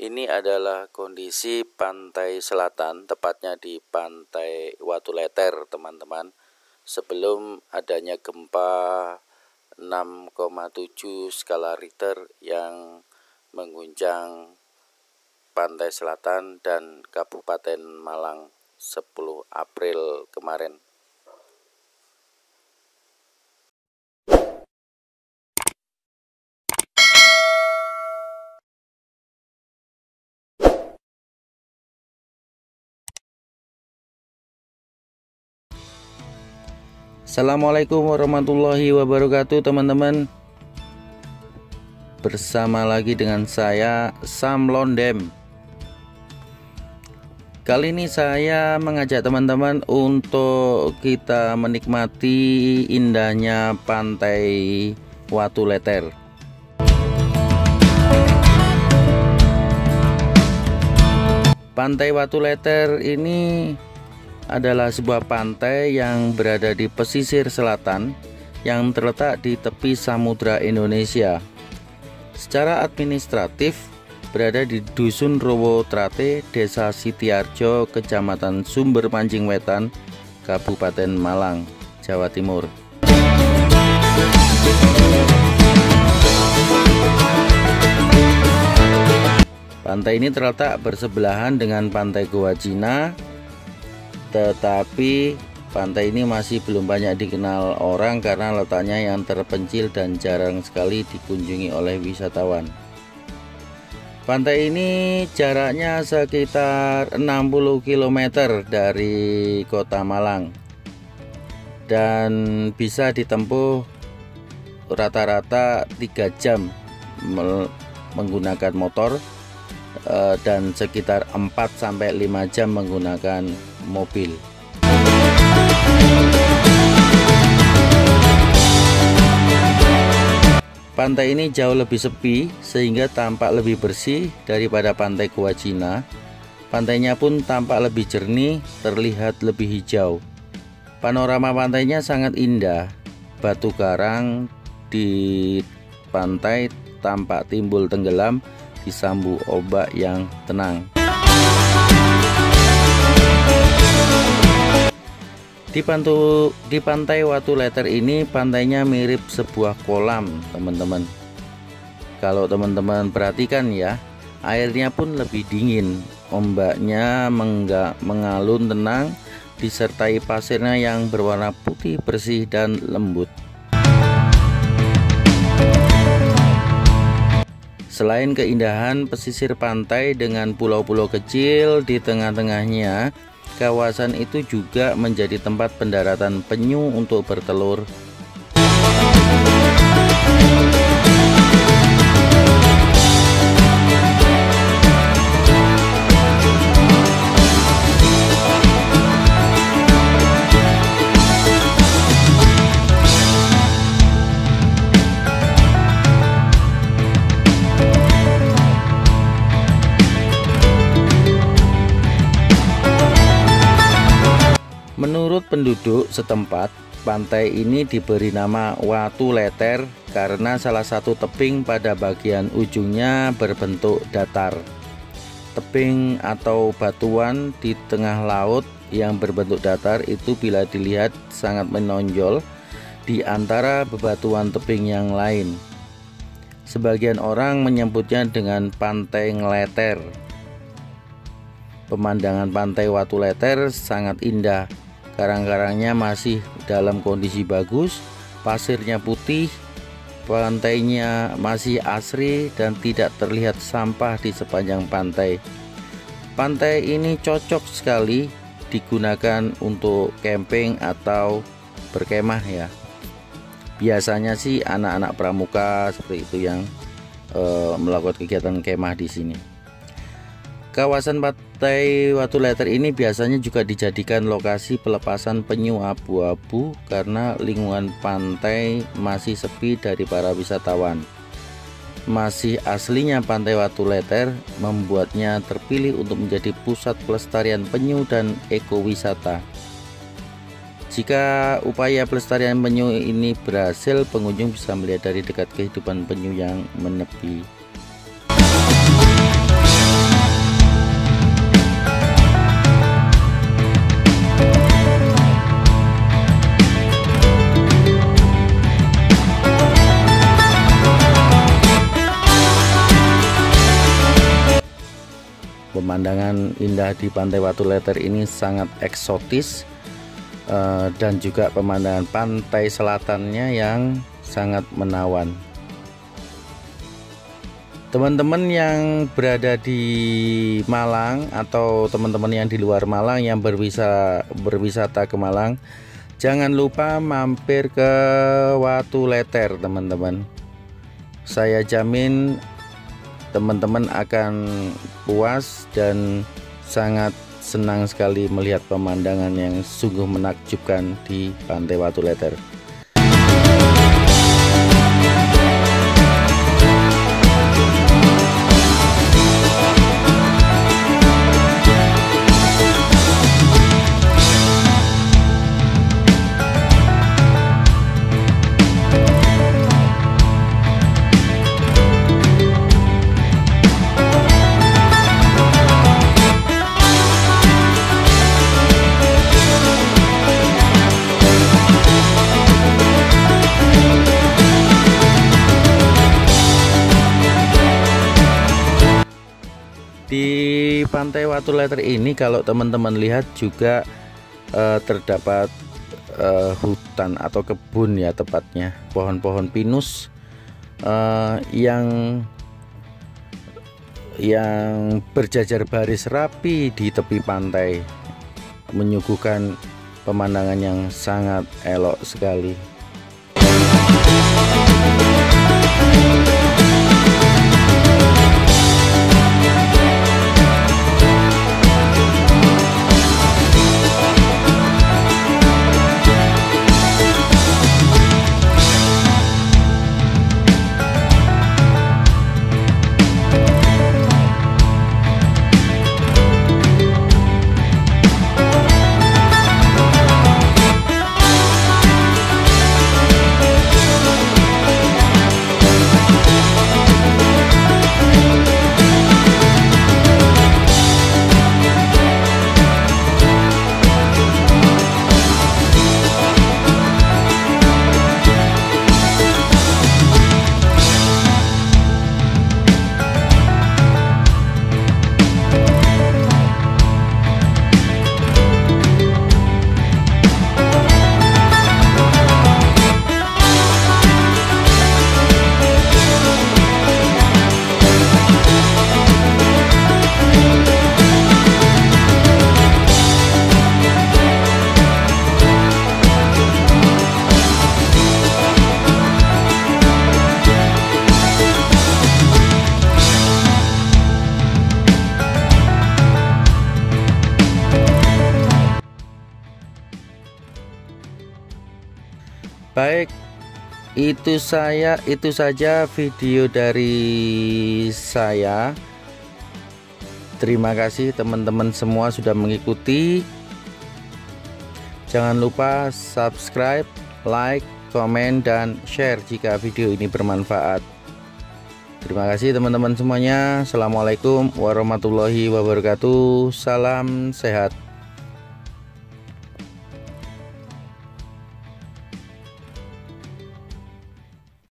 Ini adalah kondisi pantai selatan, tepatnya di Pantai Watu Leter, teman-teman. Sebelum adanya gempa 6,7 skala Richter yang mengguncang Pantai Selatan dan Kabupaten Malang 10 April kemarin. Assalamualaikum warahmatullahi wabarakatuh, teman-teman. Bersama lagi dengan saya, Sam Londem. Kali ini saya mengajak teman-teman untuk kita menikmati indahnya Pantai Watu Leter. Pantai Watu Leter ini adalah sebuah pantai yang berada di pesisir selatan yang terletak di tepi Samudra Indonesia. Secara administratif berada di Dusun Rowo Trate, Desa Sitiarjo, Kecamatan Sumber Mancing Wetan, Kabupaten Malang, Jawa Timur. Pantai ini terletak bersebelahan dengan Pantai Goa Cina. Tetapi pantai ini masih belum banyak dikenal orang karena letaknya yang terpencil dan jarang sekali dikunjungi oleh wisatawan. Pantai ini jaraknya sekitar 60 km dari kota Malang dan bisa ditempuh rata-rata 3 jam menggunakan motor dan sekitar 4-5 jam menggunakan mobil. Pantai ini jauh lebih sepi sehingga tampak lebih bersih daripada Pantai Goa Cina. Pantainya pun tampak lebih jernih, terlihat lebih hijau. Panorama pantainya sangat indah. Batu karang di pantai tampak timbul tenggelam disambu ombak yang tenang. Di Pantai Watu Leter ini pantainya mirip sebuah kolam, teman-teman. Kalau teman-teman perhatikan ya, airnya pun lebih dingin. Ombaknya mengalun tenang, disertai pasirnya yang berwarna putih, bersih dan lembut. Selain keindahan pesisir pantai dengan pulau-pulau kecil di tengah-tengahnya, kawasan itu juga menjadi tempat pendaratan penyu untuk bertelur. Menurut penduduk setempat, pantai ini diberi nama Watu Leter karena salah satu tebing pada bagian ujungnya berbentuk datar. Tebing atau batuan di tengah laut yang berbentuk datar itu bila dilihat sangat menonjol di antara bebatuan tebing yang lain. Sebagian orang menyebutnya dengan Pantai Ngleter. Pemandangan Pantai Watu Leter sangat indah. Karang-karangnya masih dalam kondisi bagus, pasirnya putih, pantainya masih asri dan tidak terlihat sampah di sepanjang pantai. Pantai ini cocok sekali digunakan untuk camping atau berkemah ya. Biasanya sih anak-anak pramuka seperti itu yang melakukan kegiatan kemah di sini. Kawasan Pantai Watu Leter ini biasanya juga dijadikan lokasi pelepasan penyu abu-abu karena lingkungan pantai masih sepi dari para wisatawan. Masih aslinya Pantai Watu Leter membuatnya terpilih untuk menjadi pusat pelestarian penyu dan ekowisata. Jika upaya pelestarian penyu ini berhasil, pengunjung bisa melihat dari dekat kehidupan penyu yang menepi. Pemandangan indah di Pantai Watu Leter ini sangat eksotis, dan juga pemandangan pantai selatannya yang sangat menawan. Teman-teman yang berada di Malang atau teman-teman yang di luar Malang yang berwisata ke Malang, jangan lupa mampir ke Watu Leter, teman-teman. Saya jamin teman-teman akan puas dan sangat senang sekali melihat pemandangan yang sungguh menakjubkan di Pantai Watu Leter. Di Pantai Watu Leter ini kalau teman-teman lihat juga terdapat hutan atau kebun ya, tepatnya pohon-pohon pinus yang berjajar baris rapi di tepi pantai, menyuguhkan pemandangan yang sangat elok sekali. Baik, itu saja video dari saya. Terima kasih teman-teman semua sudah mengikuti. Jangan lupa subscribe, like, komen, dan share jika video ini bermanfaat. Terima kasih teman-teman semuanya. Assalamualaikum warahmatullahi wabarakatuh. Salam sehat.